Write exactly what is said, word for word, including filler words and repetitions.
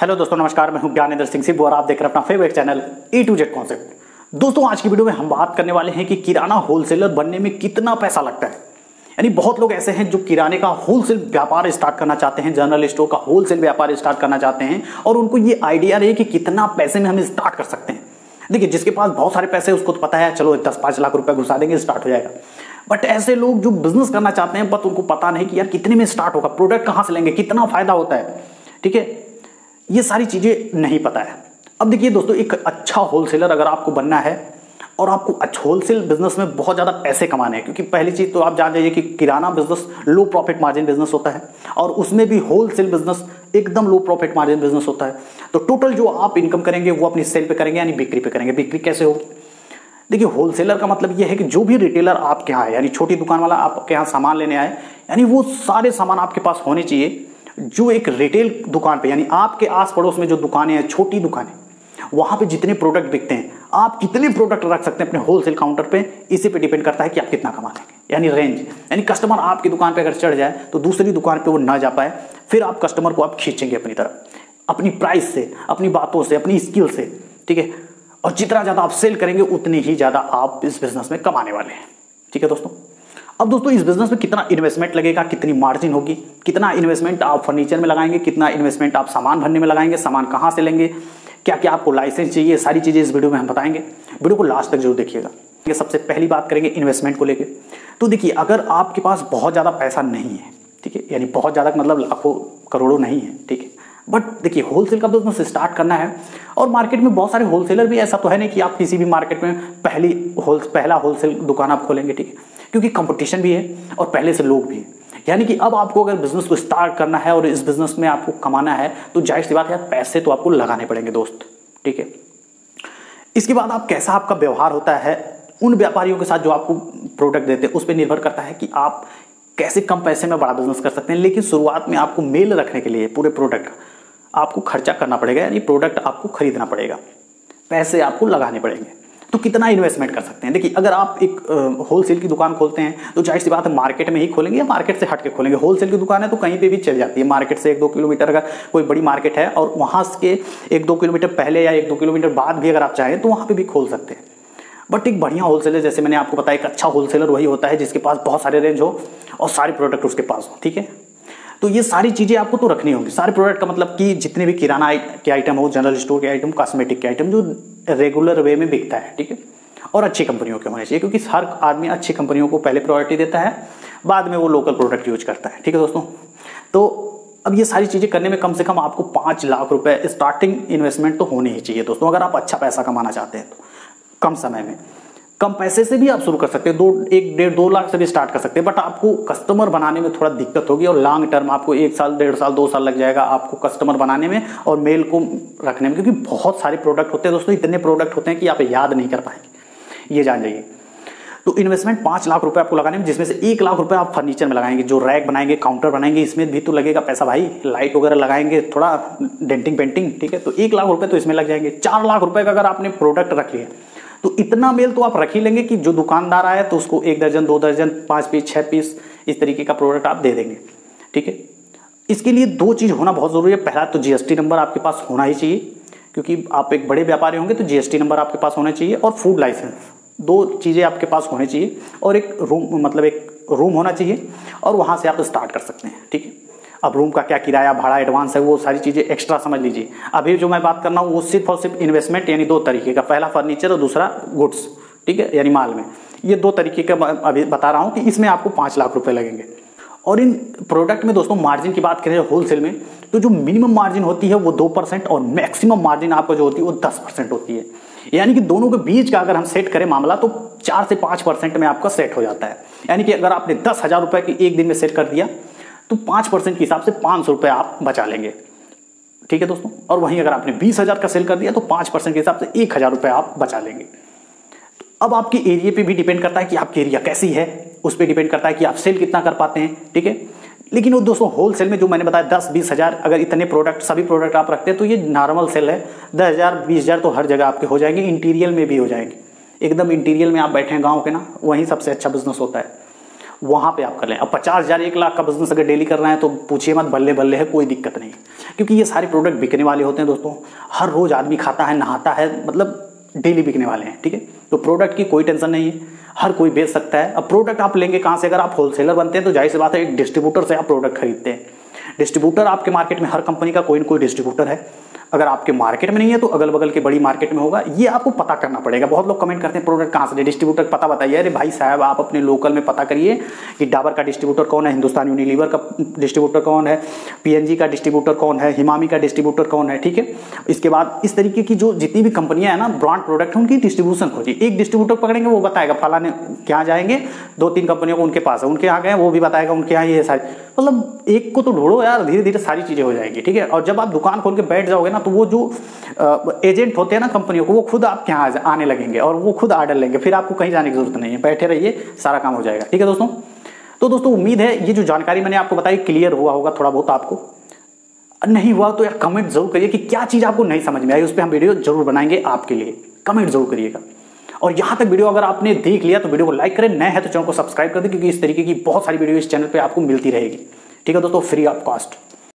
Hello दोस्तों नमस्कार, मैं हूं ज्ञानेंद्र सिंह और आप देख रहे हैं अपना favourite channel A to Z concept. दोस्तों आज की वीडियो में हम बात करने वाले हैं कि किराना होलसेलर बनने में कितना पैसा लगता है। यानी बहुत लोग ऐसे हैं जो किराने का होलसेल व्यापार स्टार्ट करना चाहते हैं, जनरल स्टोर का होलसेल व्यापार स्टार्ट करना चाहते हैं और उनको ये आइडिया रहे कि कितना पैसे में हम स्टार्ट कर सकते हैं। देखिए जिसके पास बहुत सारे पैसे उसको तो पता है, चलो दस पाँच लाख रुपये घुसा देंगे स्टार्ट हो जाएगा। बट ऐसे लोग जो बिजनेस करना चाहते हैं बट उनको पता नहीं कि यार कितने में स्टार्ट होगा, प्रोडक्ट कहाँ से लेंगे, कितना फायदा होता है, ठीक है, ये सारी चीज़ें नहीं पता है। अब देखिए दोस्तों, एक अच्छा होलसेलर अगर आपको बनना है और आपको अच्छा होलसेल बिजनेस में बहुत ज़्यादा पैसे कमाने हैं, क्योंकि पहली चीज़ तो आप जान लीजिए कि किराना business low profit margin business होता है और उसमें भी होलसेल बिजनेस एकदम लो प्रॉफिट मार्जिन बिजनेस होता है। तो टोटल जो आप इनकम करेंगे वो अपनी सेल पे करेंगे, यानी बिक्री पे करेंगे। बिक्री कैसे होगी? देखिए होलसेलर का मतलब यह है कि जो भी रिटेलर आपके यहाँ है, यानी छोटी दुकान वाला आपके यहाँ सामान लेने आए, यानी वो सारे सामान आपके पास होने चाहिए जो एक रिटेल दुकान पे, यानी आपके आस पड़ोस में जो दुकानें हैं, छोटी दुकानें, वहाँ पे जितने प्रोडक्ट बिकते हैं आप कितने प्रोडक्ट रख सकते हैं अपने होलसेल काउंटर पे, इसी पे डिपेंड करता है कि आप कितना कमा लेंगे। यानी रेंज, यानी कस्टमर आपकी दुकान पे अगर चढ़ जाए तो दूसरी दुकान पे वो ना जा पाए, फिर आप कस्टमर को आप खींचेंगे अपनी तरफ, अपनी प्राइस से, अपनी बातों से, अपनी स्किल से, ठीक है। और जितना ज़्यादा आप सेल करेंगे उतनी ही ज़्यादा आप इस बिज़नेस में कमाने वाले हैं, ठीक है दोस्तों। अब दोस्तों इस बिजनेस में कितना इन्वेस्टमेंट लगेगा, कितनी मार्जिन होगी, कितना इन्वेस्टमेंट आप फर्नीचर में लगाएंगे, कितना इन्वेस्टमेंट आप सामान भरने में लगाएंगे, सामान कहाँ से लेंगे, क्या क्या आपको लाइसेंस चाहिए, सारी चीज़ें इस वीडियो में हम बताएंगे। वीडियो को लास्ट तक जरूर देखिएगा। सबसे पहली बात करेंगे इन्वेस्टमेंट को लेकर। तो देखिए अगर आपके पास बहुत ज़्यादा पैसा नहीं है, ठीक है, यानी बहुत ज़्यादा मतलब लाखों करोड़ों नहीं है, ठीक है, बट देखिए होलसेल का बिजनेस स्टार्ट करना है और मार्केट में बहुत सारे होलसेलर भी, ऐसा तो है नहीं कि आप किसी भी मार्केट में पहली होल पहला होलसेल दुकान आप खोलेंगे, ठीक है, क्योंकि कंपटीशन भी है और पहले से लोग भी हैं। यानी कि अब आपको अगर बिजनेस को स्टार्ट करना है और इस बिजनेस में आपको कमाना है तो जाहिर सी बात है पैसे तो आपको लगाने पड़ेंगे दोस्त, ठीक है। इसके बाद आप कैसा आपका व्यवहार होता है उन व्यापारियों के साथ जो आपको प्रोडक्ट देते हैं, उस पर निर्भर करता है कि आप कैसे कम पैसे में बड़ा बिजनेस कर सकते हैं। लेकिन शुरुआत में आपको मेल रखने के लिए पूरे प्रोडक्ट का आपको खर्चा करना पड़ेगा, यानी प्रोडक्ट आपको खरीदना पड़ेगा, पैसे आपको लगाने पड़ेंगे। तो कितना इन्वेस्टमेंट कर सकते हैं? देखिए अगर आप एक होलसेल की दुकान खोलते हैं तो जाहिर सी बात है मार्केट में ही खोलेंगे या मार्केट से हट के खोलेंगे। होलसेल की दुकान है तो कहीं पे भी चल जाती है, मार्केट से एक दो किलोमीटर अगर कोई बड़ी मार्केट है और वहाँ के एक दो किलोमीटर पहले या एक दो किलोमीटर बाद भी अगर आप चाहें तो वहाँ पर भी खोल सकते हैं। बट एक बढ़िया होलसेलर, जैसे मैंने आपको बताया, एक अच्छा होलसेलर वही होता है जिसके पास बहुत सारे रेंज हो और सारे प्रोडक्ट उसके पास हो, ठीक है। तो ये सारी चीज़ें आपको तो रखनी होगी, सारे प्रोडक्ट का मतलब कि जितने भी किराना के आइटम हो, जनरल स्टोर के आइटम, कॉस्मेटिक के आइटम, जो रेगुलर वे में बिकता है, ठीक है, और अच्छी कंपनियों के होने चाहिए, क्योंकि हर आदमी अच्छी कंपनियों को पहले प्रायोरिटी देता है, बाद में वो लोकल प्रोडक्ट यूज करता है, ठीक है दोस्तों। तो अब ये सारी चीज़ें करने में कम से कम आपको पाँच लाख रुपए स्टार्टिंग इन्वेस्टमेंट तो होनी ही चाहिए दोस्तों, अगर आप अच्छा पैसा कमाना चाहते हैं तो। कम समय में, कम पैसे से भी आप शुरू कर सकते हैं, दो एक डेढ़ दो लाख से भी स्टार्ट कर सकते हैं, बट आपको कस्टमर बनाने में थोड़ा दिक्कत होगी और लॉन्ग टर्म आपको एक साल डेढ़ साल दो साल लग जाएगा आपको कस्टमर बनाने में और मेल को रखने में, क्योंकि बहुत सारे प्रोडक्ट होते हैं दोस्तों, इतने प्रोडक्ट होते हैं कि आप याद नहीं कर पाएंगे, ये जान जाइए। तो इन्वेस्टमेंट पाँच लाख रुपये आपको लगाने में, जिसमें से एक लाख रुपये आप फर्नीचर में लगाएंगे, जो रैक बनाएंगे, काउंटर बनाएंगे, इसमें भी तो लगेगा पैसा भाई, लाइट वगैरह लगाएंगे, थोड़ा डेंटिंग पेंटिंग, ठीक है, तो एक लाख रुपये तो इसमें लग जाएंगे। चार लाख रुपये का अगर आपने प्रोडक्ट रख लिया तो इतना मेल तो आप रख ही लेंगे कि जो दुकानदार आए तो उसको एक दर्जन, दो दर्जन, पाँच पीस, छः पीस इस तरीके का प्रोडक्ट आप दे देंगे, ठीक है। इसके लिए दो चीज़ होना बहुत ज़रूरी है। पहला तो जीएसटी नंबर आपके पास होना ही चाहिए, क्योंकि आप एक बड़े व्यापारी होंगे तो जीएसटी नंबर आपके पास होना चाहिए, और फूड लाइसेंस, दो चीज़ें आपके पास होनी चाहिए, और एक रूम मतलब एक रूम होना चाहिए और वहाँ से आप स्टार्ट कर सकते हैं, ठीक है। अब रूम का क्या किराया, भाड़ा, एडवांस है, वो सारी चीज़ें एक्स्ट्रा समझ लीजिए। अभी जो मैं बात कर रहा हूँ वो सिर्फ और सिर्फ इन्वेस्टमेंट, यानी दो तरीके का, पहला फर्नीचर और दूसरा गुड्स, ठीक है, यानी माल में, ये दो तरीके का अभी बता रहा हूँ कि इसमें आपको पाँच लाख रुपए लगेंगे। और इन प्रोडक्ट में दोस्तों मार्जिन की बात करें होलसेल में, तो जो मिनिमम मार्जिन होती है वो दो परसेंट और मैक्सिमम मार्जिन आपको जो होती है वो दस परसेंट होती है, यानी कि दोनों के बीच का अगर हम सेट करें मामला तो चार से पाँच परसेंट में आपका सेट हो जाता है। यानी कि अगर आपने दस हज़ार रुपये की एक दिन में सेट कर दिया तो पाँच परसेंट के हिसाब से पाँच सौ रुपये आप बचा लेंगे, ठीक है दोस्तों। और वहीं अगर आपने बीस हज़ार का सेल कर दिया तो पाँच परसेंट के हिसाब से एक हज़ार रुपये आप बचा लेंगे। तो अब आपके एरिया पे भी डिपेंड करता है कि आपकी एरिया कैसी है, उस पर डिपेंड करता है कि आप सेल कितना कर पाते हैं, ठीक है। लेकिन वो दोस्तों होलसेल में जो मैंने बताया दस बीस हज़ार अगर इतने प्रोडक्ट सभी प्रोडक्ट आप रखते हैं तो ये नॉर्मल सेल है, दस हज़ार बीस हज़ार तो हर जगह आपके हो जाएंगे, इंटीरियर में भी हो जाएंगे, एकदम इंटीरियर में आप बैठे हैं गाँव के ना, वहीं सबसे अच्छा बिजनेस होता है। वहाँ पे आप कर लें। अब पचास हज़ार एक लाख का बिजनेस अगर डेली करना है तो पूछिए मत, बल्ले बल्ले है, कोई दिक्कत नहीं, क्योंकि ये सारे प्रोडक्ट बिकने वाले होते हैं दोस्तों। हर रोज़ आदमी खाता है, नहाता है, मतलब डेली बिकने वाले हैं, ठीक है। तो प्रोडक्ट की कोई टेंशन नहीं है, हर कोई बेच सकता है। अब प्रोडक्ट आप लेंगे कहाँ से? अगर आप होलसेलर बनते हैं तो जाहिर सी बात है एक डिस्ट्रीब्यूटर से आप प्रोडक्ट खरीदते हैं। डिस्ट्रीब्यूटर आपके मार्केट में, हर कंपनी का कोई ना कोई डिस्ट्रीब्यूटर है। अगर आपके मार्केट में नहीं है तो अगल बगल के बड़ी मार्केट में होगा, ये आपको पता करना पड़ेगा। बहुत लोग कमेंट करते हैं प्रोडक्ट कहाँ से ले, डिस्ट्रीब्यूटर पता बताइए। अरे भाई साहब, आप अपने लोकल में पता करिए कि डाबर का डिस्ट्रीब्यूटर कौन है, हिंदुस्तान यूनिलीवर का डिस्ट्रीब्यूटर कौन है, पीएनजी का डिस्ट्रीब्यूटर कौन है, हिमामी का डिस्ट्रीब्यूटर कौन है, ठीक है। इसके बाद इस तरीके की जो जितनी भी कंपनियाँ हैं ना, ब्रांड प्रोडक्ट है, उनकी डिस्ट्रीब्यूशन खोजिए। एक डिस्ट्रीब्यूटर पकड़ेंगे, वो बताएगा फलाने क्या जाएंगे, दो तीन कंपनियों को उनके पास है, उनके यहाँ गए वो भी बताएगा उनके यहाँ ये सारी, मतलब एक को तो ढूंढो यार, धीरे धीरे सारी चीज़ें हो जाएंगी, ठीक है। और जब आप दुकान खोल के बैठ जाओगे तो वो जो एजेंट होते हैं ना कंपनियों को, वो खुद आपके यहाँ आने लगेंगे और वो खुद आर्डर लेंगे, फिर आपको कहीं जाने की जरूरत नहीं है, बैठे रहिए, सारा काम हो जाएगा, ठीक है दोस्तों। तो दोस्तों उम्मीद है ये जो जानकारी मैंने आपको बताई क्लियर हुआ होगा थोड़ा बहुत। आपको नहीं हुआ तो यार कमेंट जरूर करिए कि क्या चीज़ आपको नहीं समझ में आई, उस पर हम वीडियो जरूर बनाएंगे आपके लिए, कमेंट जरूर करिएगा। और यहाँ तक वीडियो अगर आपने देख लिया तो वीडियो को लाइक करें, नए हैं तो चैनल को सब्सक्राइब कर दें, क्योंकि इस तरीके की बहुत सारी वीडियो इस चैनल पर आपको मिलती रहेगी, ठीक है दोस्तों, फ्री ऑफ कॉस्ट।